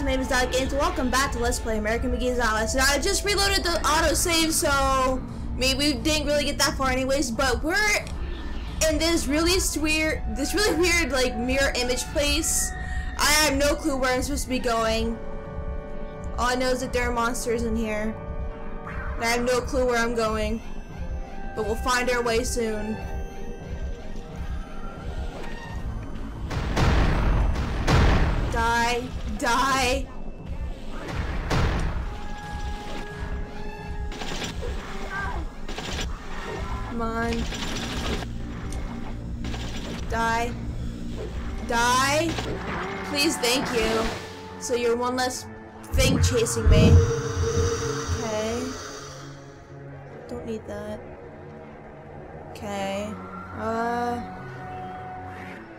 guys, my name is Dot Games. Welcome back to Let's Play American McGee's Outlast. Now I just reloaded the autosave, so maybe we didn't really get that far anyways, but we're in this really weird like mirror image place. I have no clue where I'm supposed to be going. All I know is that there are monsters in here. And I have no clue where I'm going. But we'll find our way soon. Die. Come on. Die. Please, thank you. So you're one less thing chasing me. Okay. Don't need that. Okay.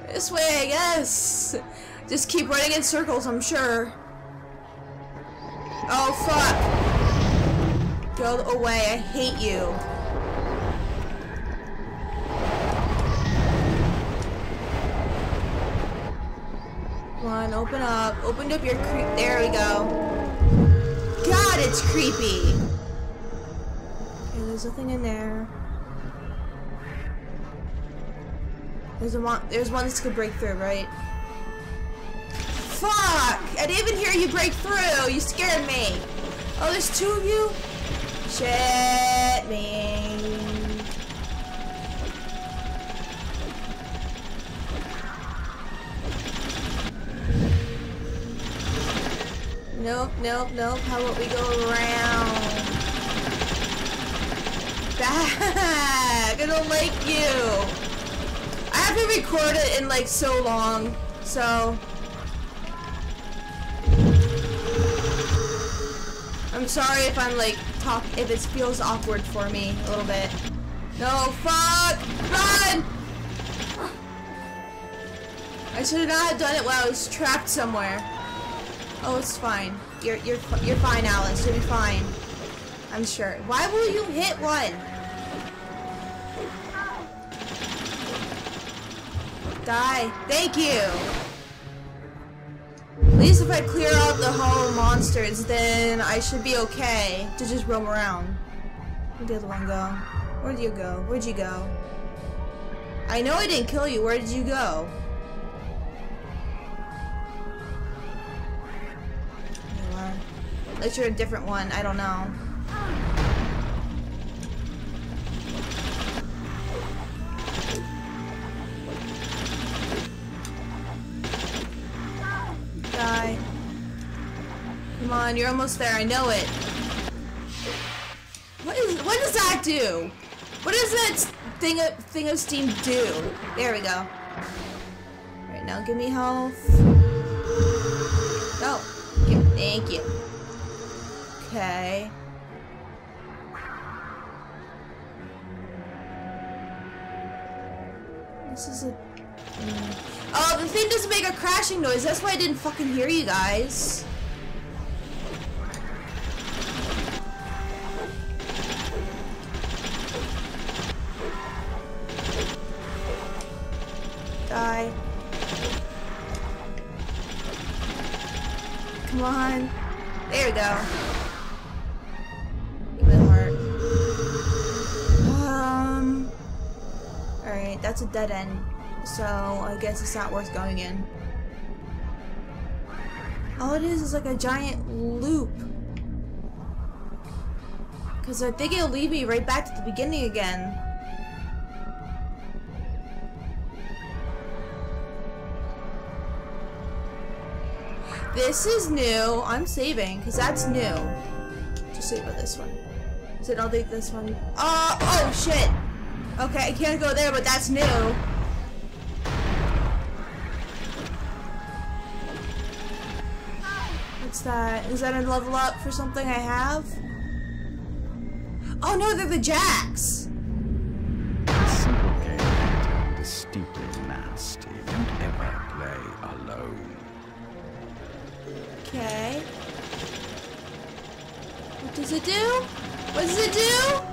This way, I guess. Just keep running in circles, I'm sure. Oh, fuck. Go away, I hate you. Come on, open up. Opened up your creep. There we go. God, it's creepy. Okay, there's nothing in there. There's one that could break through, right? Fuck! I didn't even hear you break through! You scared me! Oh, there's two of you? Shit me. Nope. How about we go around? Back! I don't like you! I haven't recorded in like so long, so... I'm sorry if I'm like if it feels awkward for me a little bit. No, fuck! Run! I should not have done it while I was trapped somewhere. Oh, it's fine. You're fine, Alice. You'll be fine. I'm sure. Why will you hit one? Die. Thank you. At least if I clear out the whole monsters, then I should be okay to just roam around. Where'd the other one go? Where'd you go? Where'd you go? I know I didn't kill you. Where did you go? There you are. Unless you're a different one. I don't know. Come on, you're almost there. I know it. What does that do? What does that thing of steam do? There we go. Right now, give me health. Oh, yeah, thank you. Okay. This is a. Oh, the thing doesn't make a crashing noise. That's why I didn't fucking hear you guys. Die. Come on. There we go. Give it a heart. Alright, that's a dead end. So, I guess it's not worth going in. All it is like a giant loop. Because I think it'll lead me right back to the beginning again. This is new. I'm saving, because that's new. Just save about this one. So I don't think this one... oh shit! Okay, I can't go there, but that's new. That is that a level up for something I have? Oh no, they're the jacks. A simple game turned distinctly nasty. Don't ever play alone. Okay. What does it do? What does it do?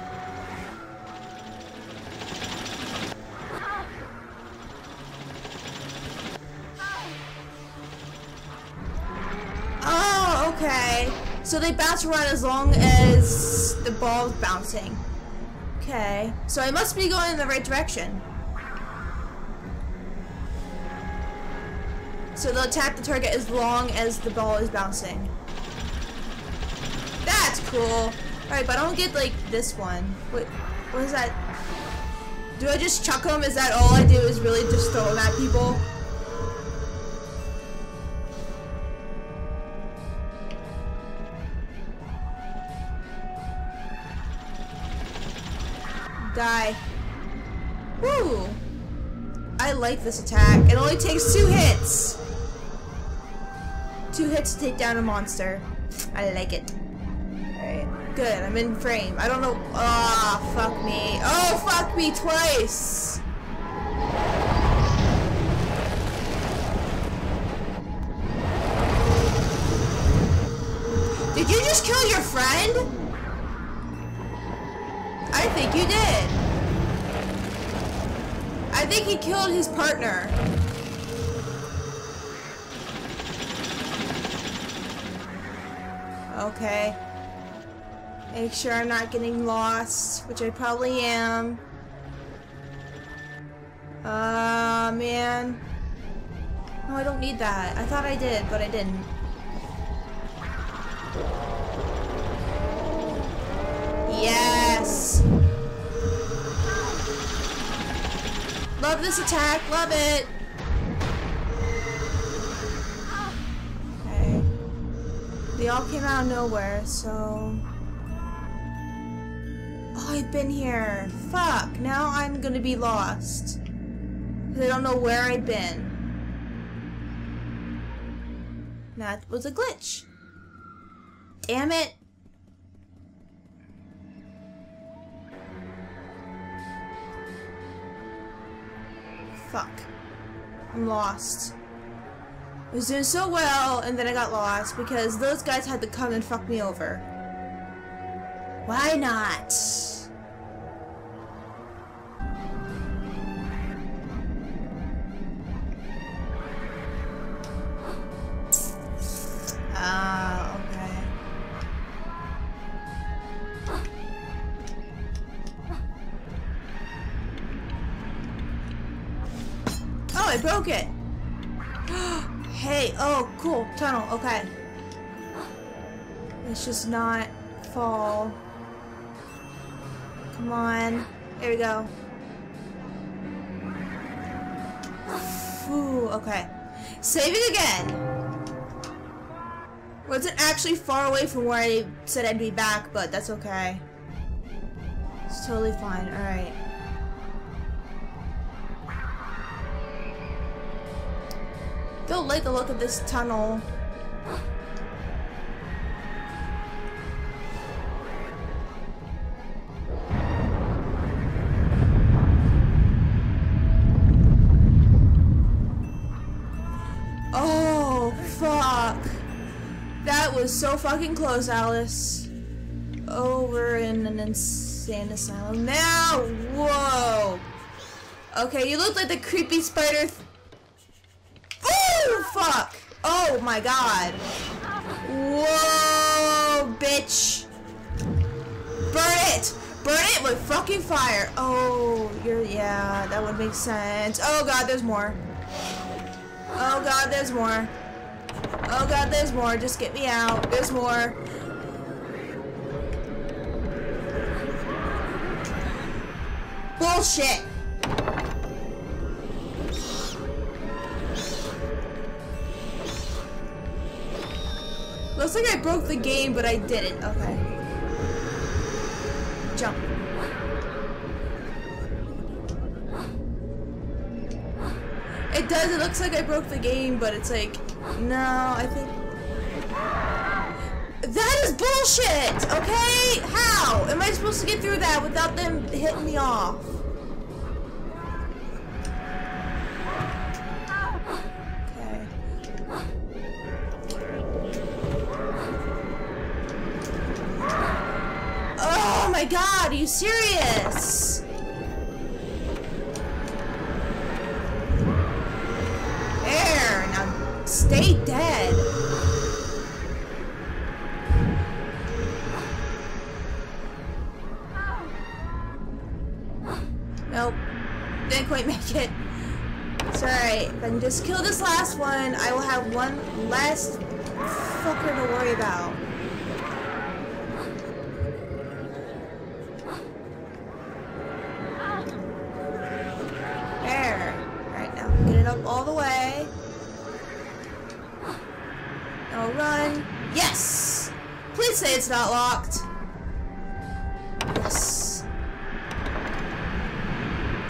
Oh. Okay. So they bounce around as long as the ball's bouncing. Okay. So I must be going in the right direction. So they'll attack the target as long as the ball is bouncing. That's cool. Alright, but I don't get, like, this one. What is that? Do I just chuck them? Is that all I do is really just throw them at people? Die. Woo! I like this attack. It only takes 2 hits. 2 hits to take down a monster. I like it. Alright, good. I'm in frame. I don't know. Oh, fuck me. Oh, fuck me twice! Did you just kill your friend? I think you did. I think he killed his partner. Okay. Make sure I'm not getting lost, which I probably am. Man. No, I don't need that. I thought I did, but I didn't. Yes! Love this attack, love it! Okay. They all came out of nowhere, so... Oh, I've been here. Fuck, now I'm gonna be lost. Because I don't know where I've been. That was a glitch. Damn it! Fuck. I'm lost. I was doing so well, and then I got lost because those guys had to come and fuck me over. Why not? Ah, okay. I broke it! Hey, oh, cool. Tunnel, okay. Let's just not fall. Come on. There we go. Ooh, okay. Saving again! Wasn't actually far away from where I said I'd be back, but that's okay. It's totally fine, alright. I don't like the look of this tunnel. Oh, fuck. That was so fucking close, Alice. Oh, we're in an insane asylum now. Whoa. Okay, you look like the creepy spider thing. Fuck! Oh my god! Whoa, bitch! Burn it! Burn it with fucking fire! Oh, yeah, that would make sense. Oh god, there's more. Oh god, there's more. Oh god, there's more. Just get me out. There's more. Bullshit! Looks like I broke the game, but I didn't. Okay. Jump. It does. It looks like I broke the game, but it's like... No, I think... That is bullshit! Okay? How? Am I supposed to get through that without them hitting me off? Oh my god, are you serious? There, now stay dead. shit. It's alright. If I can just kill this last one, I will have one less fucker to worry about. All the way. I'll run. Yes! Please say it's not locked. Yes.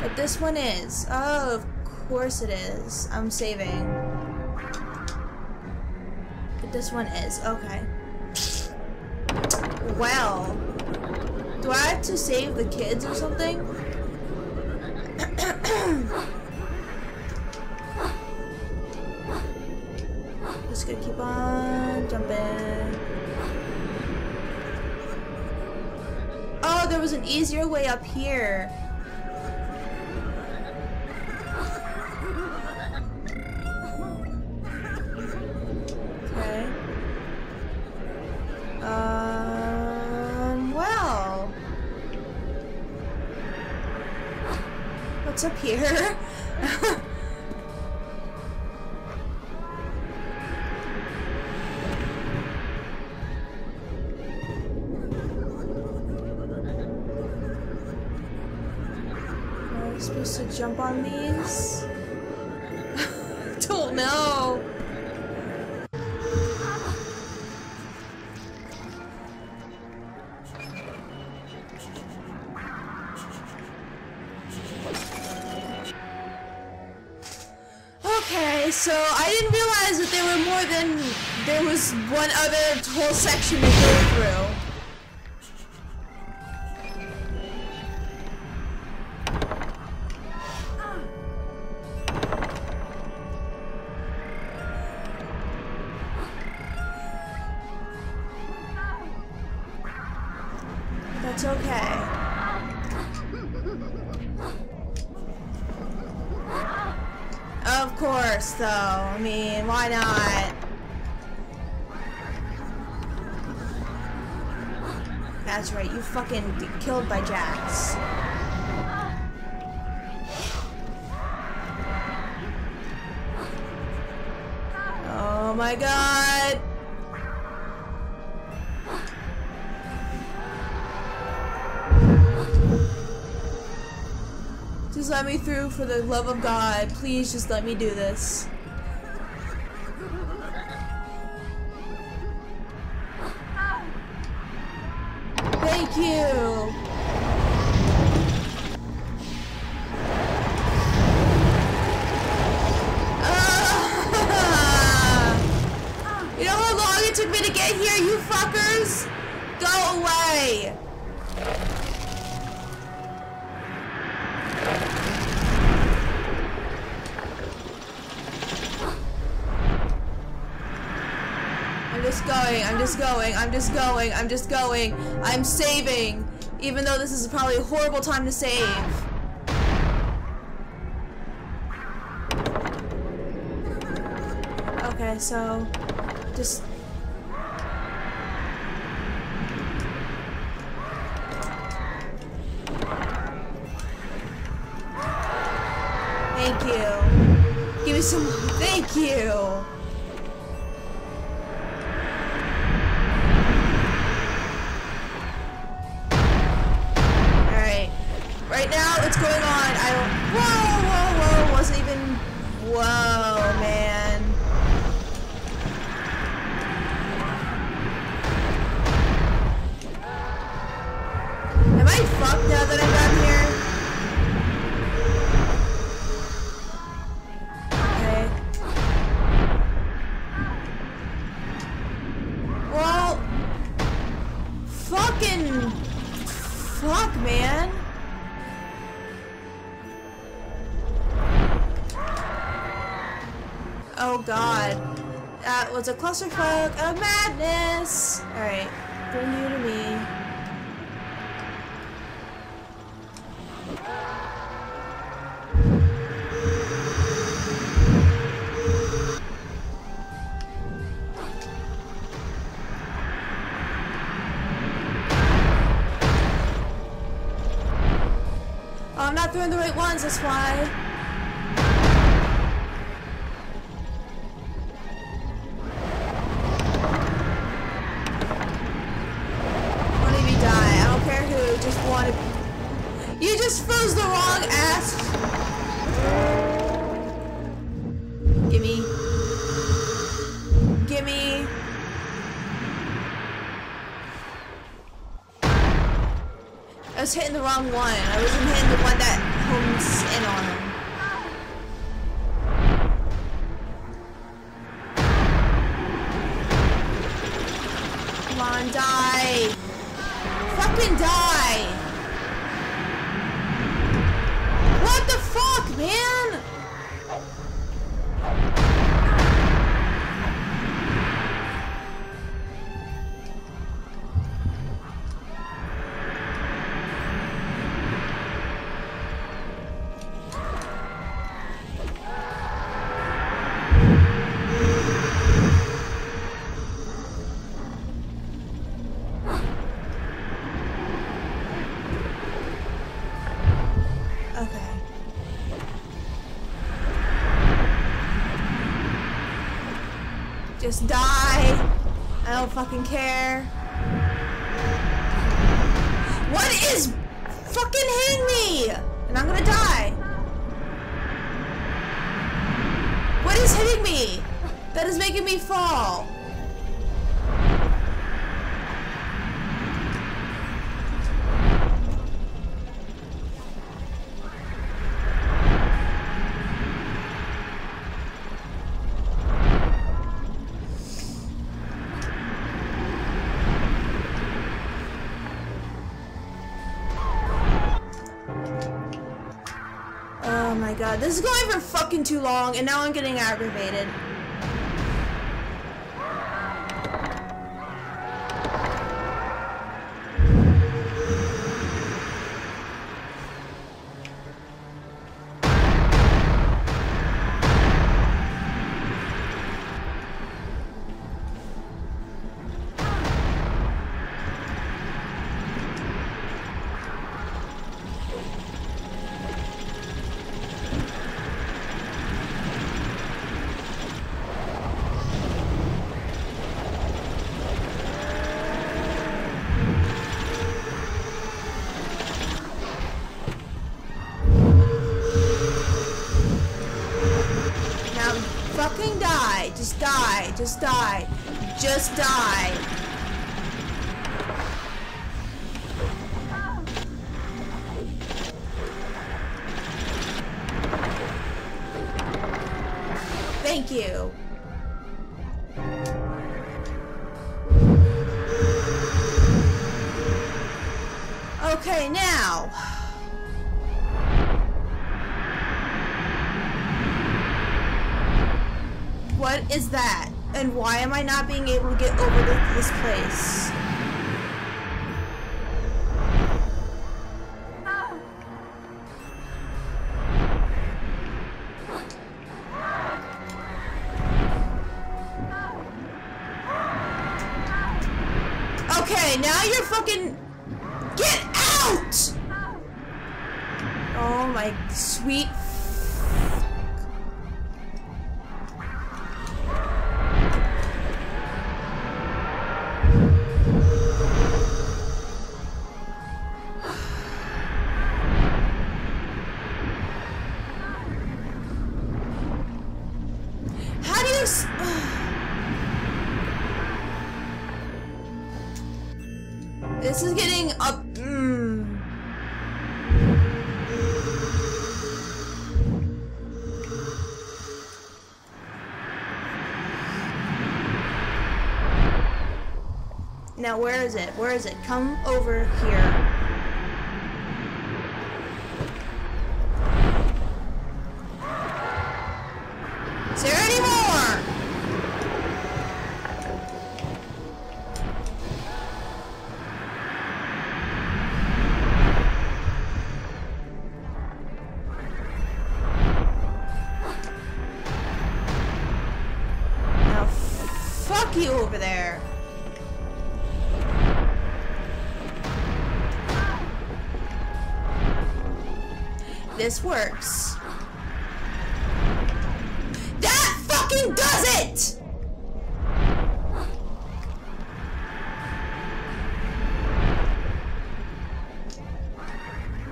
But this one is. Oh, of course it is. I'm saving. But this one is. Okay. Well. Do I have to save the kids or something? Just gonna keep on jumping. Oh, there was an easier way up here. Okay. Well. What's up here? Supposed to jump on these? I don't know. Okay, so I didn't realize that there was one other whole section to go through. It's okay. Of course, though. I mean, why not? That's right, you fucking get killed by Jax. Oh my god! Just let me through, for the love of God. Please just let me do this. Thank you! You know how long it took me to get here, you fuckers? Go away! I'm just going, I'm just going, I'm just going, I'm saving, even though this is probably a horrible time to save. Okay, so, just... Thank you. Give me some... Thank you! Right now, what's going on? I don't... Whoa, whoa, whoa, wasn't even... Whoa, man. Am I fucked now that I'm down here? Okay. Well... Fucking... Fuck, man. Oh god. That was a clusterfuck of madness! Alright. Bring you to me. Oh, I'm not throwing the right ones, that's why. was hitting the wrong one. I wasn't hitting the one that homes in on him. Come on, die. Fucking die. What the fuck, man? Just die. I don't fucking care. What is fucking hitting me? And I'm gonna die. What is hitting me? That is making me fall. God, this is going for fucking too long, and now I'm getting aggravated. Just die, just die, just die. Thank you. Okay, now. What is that? And why am I not being able to get over this place? Okay, now you're fucking... Get out! Oh my sweet... This is getting up. Now, where is it? Where is it? Come over here. You over there. This works. That fucking does it!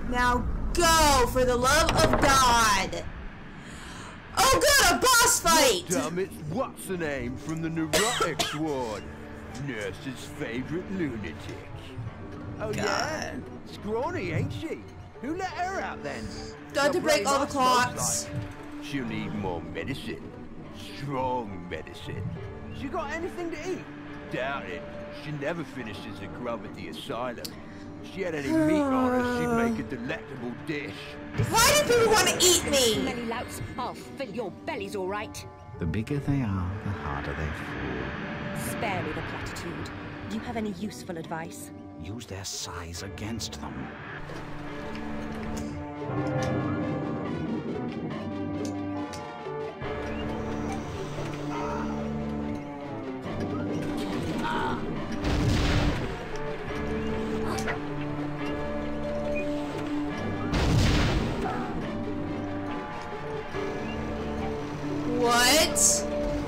Now go, for the love of God. Oh good, a boss fight! Damn, it's what's the name from the Neurotics Ward? Nurse's favorite lunatic. Oh God. Yeah? Scrawny, ain't she? Who let her out then? Time to break all the clocks. She'll need more medicine. Strong medicine. She got anything to eat? Doubt it. She never finishes a grub at the asylum. If she had any meat on her, she'd make a delectable dish. Why do people want to eat me? Many louts, I'll fill your bellies all right. The bigger they are, the harder they fall. Spare me the platitude. Do you have any useful advice? Use their size against them.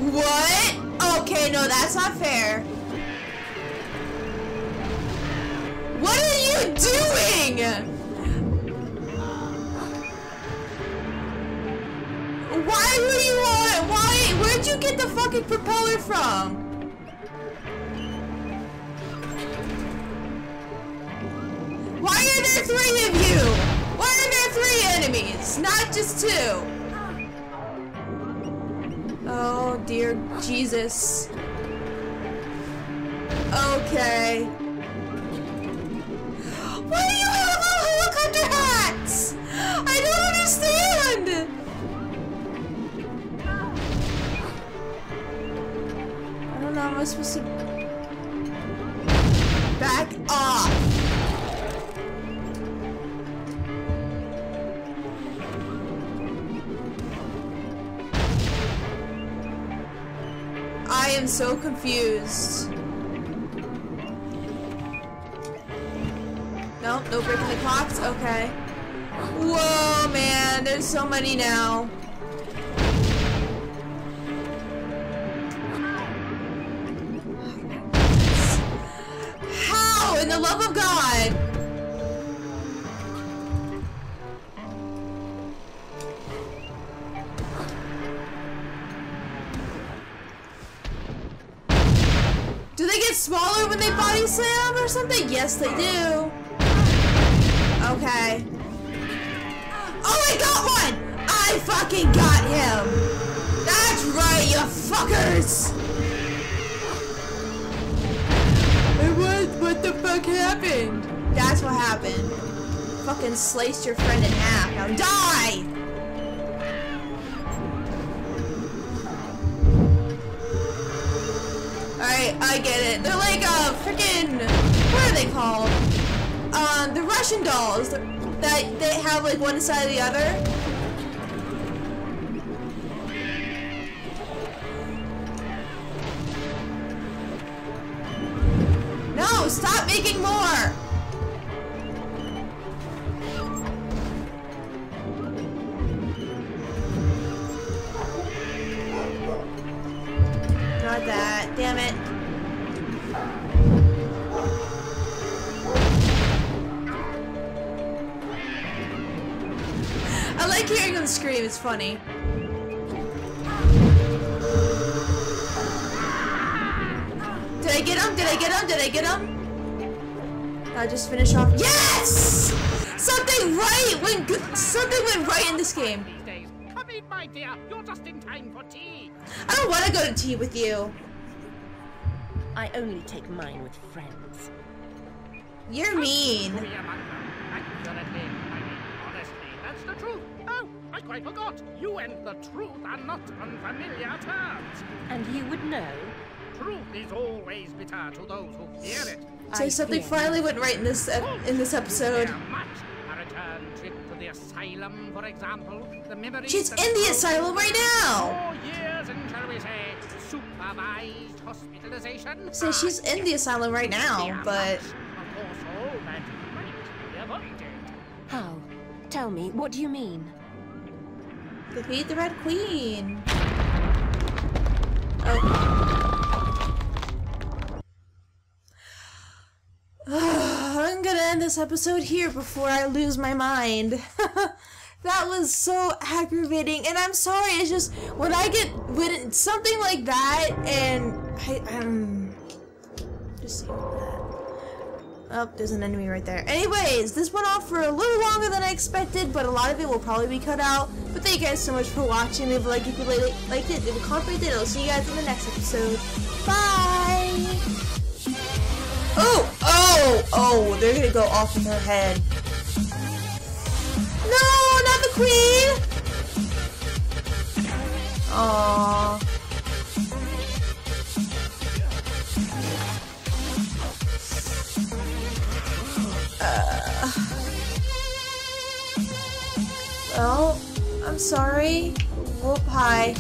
What? Okay, no, that's not fair. What are you doing? Why were you on? Why? Where'd you get the fucking propeller from? Why are there three of you? Why are there three enemies? Not just two. Oh dear Jesus. Okay. Why do you have all helicopter hats? I don't understand. I don't know how I'm supposed to back off. I am so confused. No, no breaking the clocks. Okay. Whoa, man, there's so many now. How in the love of God? Smaller when they body slam or something? Yes, they do. Okay. Oh, I got one! I fucking got him! That's right, you fuckers! What the fuck happened? That's what happened. Fucking sliced your friend in half. Now die! I get it. They're like, freaking, what are they called? The Russian dolls that they have like one side or the other. No, stop making more! Not that, damn it. I like hearing them scream, it's funny. Did I get him? Did I get him? Did I get him? I just finish off. Yes! Something went right in this game. Come in, my dear. You're just in time for tea. I don't want to go to tea with you. I only take mine with friends. You're mean. The truth. Oh, I quite forgot. You and the truth are not on familiar terms. And you would know. Truth is always bitter to those who fear it. So something finally went right in this episode. A return trip to the asylum, for example. The she's in the asylum right now. 4 years and shall we say supervised hospitalization. So she's in the asylum right now, but of course all that might be avoided. How? Tell me, what do you mean? Defeat the Red Queen. Oh. I'm gonna end this episode here before I lose my mind. That was so aggravating, and I'm sorry. It's just when I get when something like that, and I just. Oh, there's an enemy right there. Anyways, this went on for a little longer than I expected, but a lot of it will probably be cut out. But thank you guys so much for watching. If you liked it, leave a comment, and I'll see you guys in the next episode. Bye! Oh, they're gonna go off in her head. No, not the queen! Aww. Well, I'm sorry. Whoop, hi.